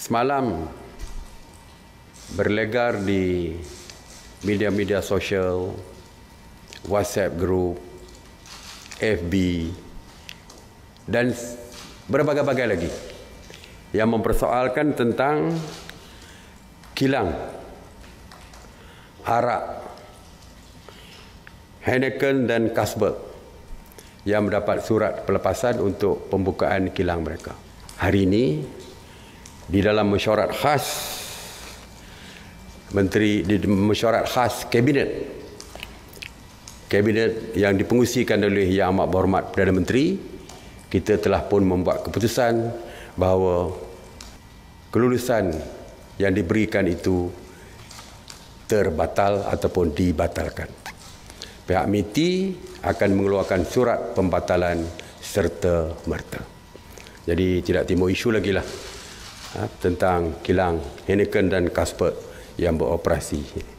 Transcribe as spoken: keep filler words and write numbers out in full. Semalam berlegar di media-media sosial, WhatsApp group, F B dan berbagai-bagai lagi yang mempersoalkan tentang kilang arak Heineken dan Carlsberg yang mendapat surat pelepasan untuk pembukaan kilang mereka. Hari ini di dalam mesyuarat khas menteri di mesyuarat khas kabinet Kabinet yang dipengerusikan oleh Yang Amat Berhormat Perdana Menteri, kita telah pun membuat keputusan bahawa kelulusan yang diberikan itu terbatal ataupun dibatalkan. Pihak MITI akan mengeluarkan surat pembatalan serta merta. Jadi tidak timbul isu lagi lah tentang kilang Heineken dan Carlsberg yang beroperasi.